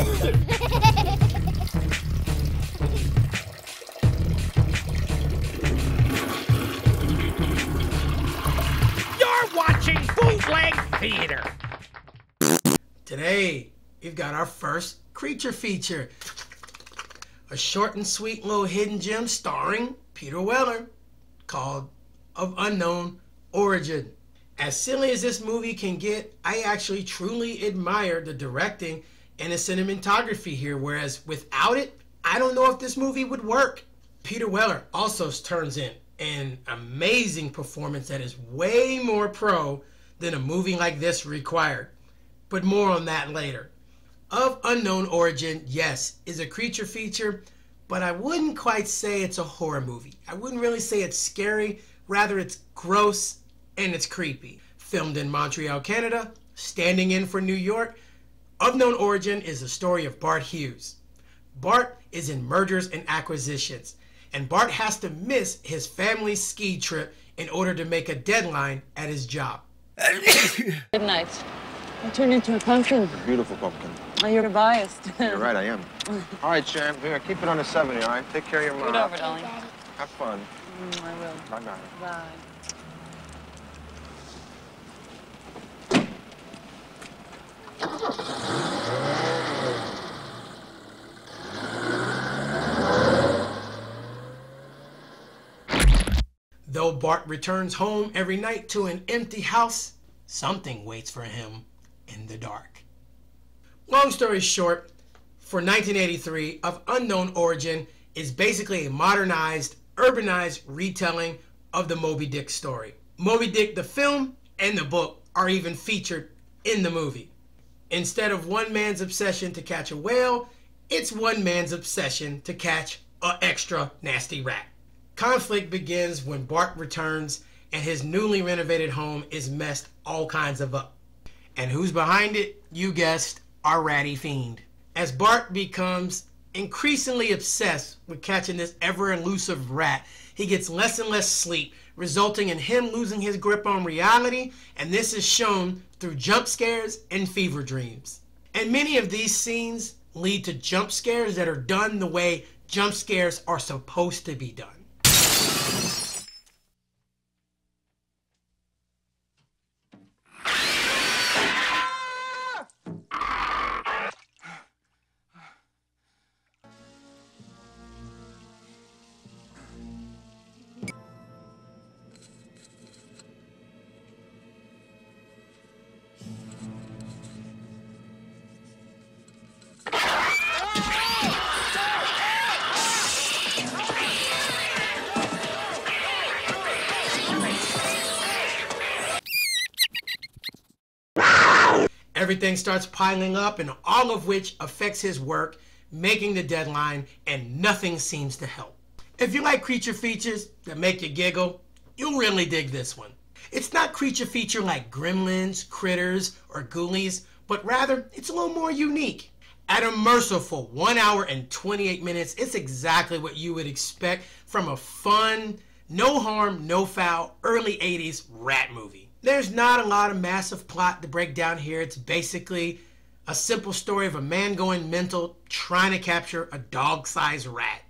You're watching Bootleg Theater. Today, we've got our first creature feature. A short and sweet little hidden gem starring Peter Weller called Of Unknown Origin. As silly as this movie can get, I actually truly admire the directing and the cinematography here, whereas without it, I don't know if this movie would work. Peter Weller also turns in an amazing performance that is way more pro than a movie like this required. But more on that later. Of Unknown Origin, yes, is a creature feature, but I wouldn't quite say it's a horror movie. I wouldn't really say it's scary, rather it's gross and it's creepy. Filmed in Montreal, Canada, standing in for New York, Of Unknown Origin is the story of Bart Hughes. Bart is in mergers and acquisitions, and Bart has to miss his family's ski trip in order to make a deadline at his job. Good night. I turned into a pumpkin. Beautiful pumpkin. Oh, you're biased. You're right, I am. All right, Shan, here, keep it under 70, all right? Take care of your mom. Good over, darling. Have fun. I will. Bye-bye. Bye. Though Bart returns home every night to an empty house, something waits for him in the dark. Long story short, for 1983, Of Unknown Origin is basically a modernized, urbanized retelling of the Moby Dick story. Moby Dick, the film and the book, are even featured in the movie. Instead of one man's obsession to catch a whale, it's one man's obsession to catch an extra nasty rat. Conflict begins when Bart returns and his newly renovated home is messed all kinds of up. And who's behind it? You guessed, our ratty fiend. As Bart becomes increasingly obsessed with catching this ever-elusive rat, he gets less and less sleep, resulting in him losing his grip on reality, and this is shown through jump scares and fever dreams. And many of these scenes lead to jump scares that are done the way jump scares are supposed to be done. Everything starts piling up, and all of which affects his work, making the deadline, and nothing seems to help. If you like creature features that make you giggle, you'll really dig this one. It's not creature feature like Gremlins, Critters, or Ghoulies, but rather it's a little more unique. At a merciful 1 hour and 28 minutes, it's exactly what you would expect from a fun, no harm, no foul, early 80s rat movie. There's not a lot of massive plot to break down here. It's basically a simple story of a man going mental trying to capture a dog-sized rat.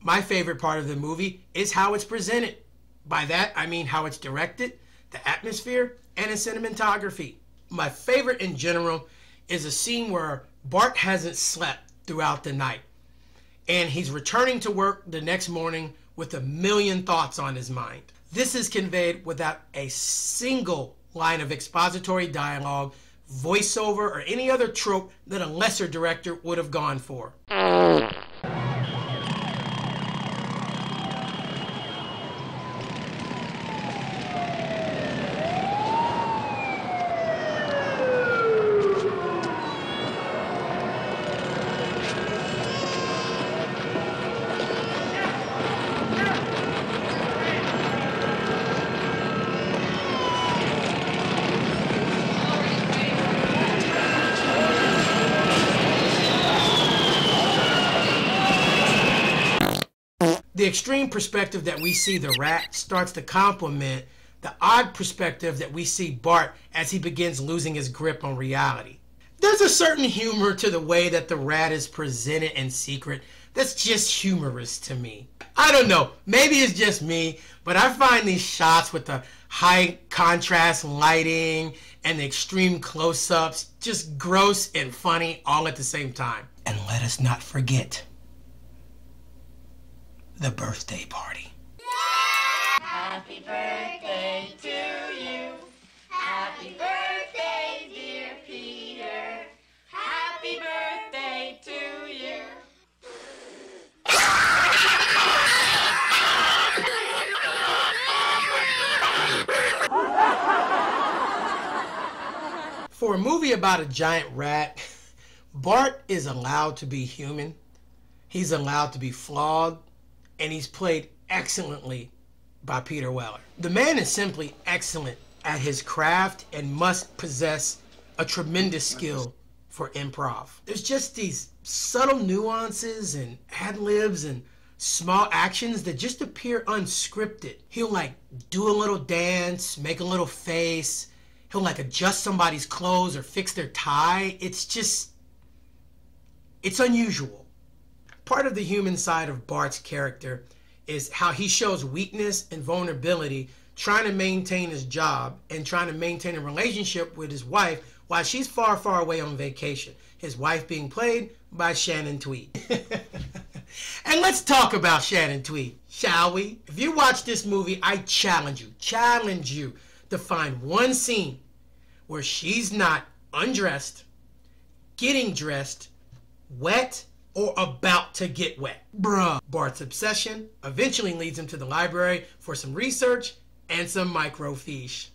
My favorite part of the movie is how it's presented. By that, I mean how it's directed, the atmosphere, and the cinematography. My favorite in general is a scene where Bart hasn't slept throughout the night, and he's returning to work the next morning with 1,000,000 thoughts on his mind. This is conveyed without a single line of expository dialogue, voiceover, or any other trope that a lesser director would have gone for. The extreme perspective that we see the rat starts to complement the odd perspective that we see Bart as he begins losing his grip on reality. There's a certain humor to the way that the rat is presented in secret that's just humorous to me. I don't know. Maybe it's just me, but I find these shots with the high contrast lighting and the extreme close-ups just gross and funny all at the same time. And let us not forget the birthday party. Happy birthday to you. Happy birthday, dear Peter. Happy birthday to you. For a movie about a giant rat, Bart is allowed to be human, he's allowed to be flawed, and he's played excellently by Peter Weller. The man is simply excellent at his craft and must possess a tremendous skill for improv. There's just these subtle nuances and ad-libs and small actions that just appear unscripted. He'll like do a little dance, make a little face. He'll like adjust somebody's clothes or fix their tie. It's unusual. Part of the human side of Bart's character is how he shows weakness and vulnerability trying to maintain his job and trying to maintain a relationship with his wife while she's far, far away on vacation. His wife being played by Shannon Tweed. And let's talk about Shannon Tweed, shall we? If you watch this movie, I challenge you to find one scene where she's not undressed, getting dressed, wet, or about to get wet. Bruh. Bart's obsession eventually leads him to the library for some research and some microfiche.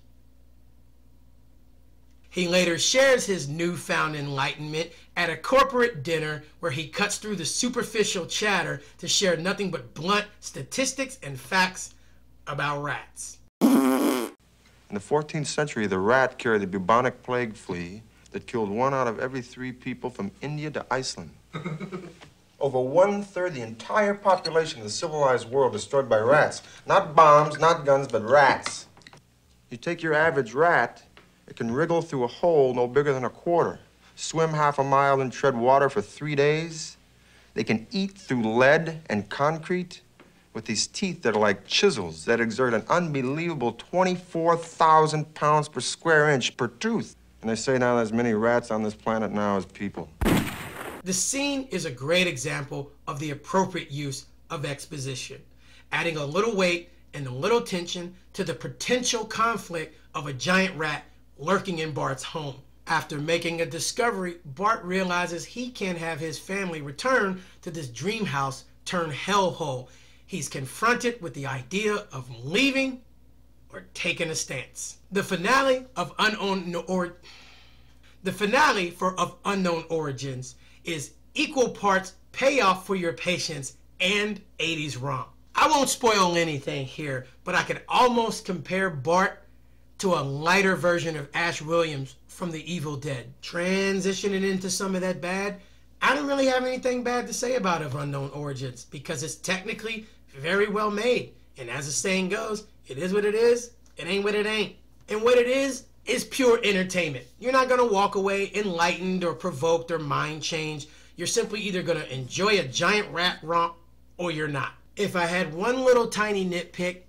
He later shares his newfound enlightenment at a corporate dinner where he cuts through the superficial chatter to share nothing but blunt statistics and facts about rats. In the 14th century, the rat carried the bubonic plague flea that killed 1 out of every 3 people from India to Iceland. Over 1/3 the entire population of the civilized world destroyed by rats. Not bombs, not guns, but rats. You take your average rat, it can wriggle through a hole no bigger than a quarter, swim half a mile and tread water for 3 days. They can eat through lead and concrete with these teeth that are like chisels that exert an unbelievable 24,000 pounds per square inch per tooth. And they say now there's as many rats on this planet now as people. The scene is a great example of the appropriate use of exposition, adding a little weight and a little tension to the potential conflict of a giant rat lurking in Bart's home. After making a discovery, Bart realizes he can't have his family return to this dream house turned hellhole. He's confronted with the idea of leaving or taking a stance. The finale for Of Unknown Origins is equal parts payoff for your patience and 80s romp. I won't spoil anything here, but I could almost compare Bart to a lighter version of Ash Williams from the Evil Dead. Transitioning into some of that bad, I don't really have anything bad to say about Of Unknown Origins because it's technically very well made. And as the saying goes, it is what it is, it ain't what it ain't. And what it is pure entertainment. You're not gonna walk away enlightened or provoked or mind changed. You're simply either gonna enjoy a giant rat romp or you're not. If I had one little tiny nitpick,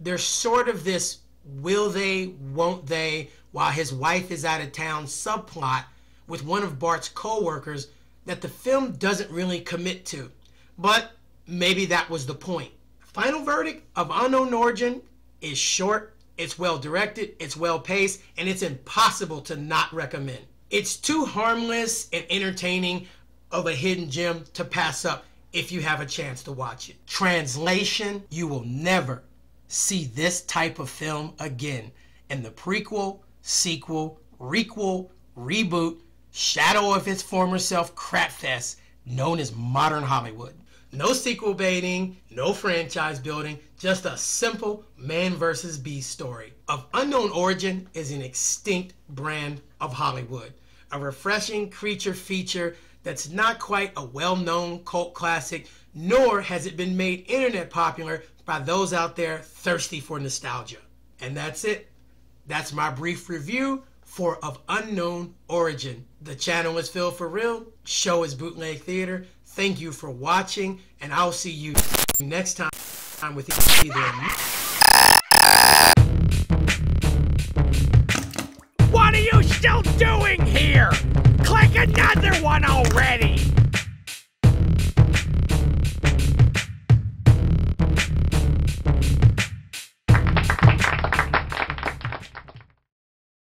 there's sort of this will they, won't they, while his wife is out of town subplot with one of Bart's co-workers that the film doesn't really commit to. But maybe that was the point. Final verdict of Unknown Origin is short, it's well directed, it's well paced, and it's impossible to not recommend. It's too harmless and entertaining of a hidden gem to pass up if you have a chance to watch it. Translation, you will never see this type of film again in the prequel, sequel, requel, reboot, shadow of its former self crapfest known as modern Hollywood. No sequel baiting, no franchise building, just a simple man versus beast story. Of Unknown Origin is an extinct brand of Hollywood. A refreshing creature feature that's not quite a well-known cult classic, nor has it been made internet popular by those out there thirsty for nostalgia. And that's it. That's my brief review for Of Unknown Origin. The channel is Phil for Reel. Show is Bootleg Theater. Thank you for watching, and I'll see you next time with either. What are you still doing here? Click another one already!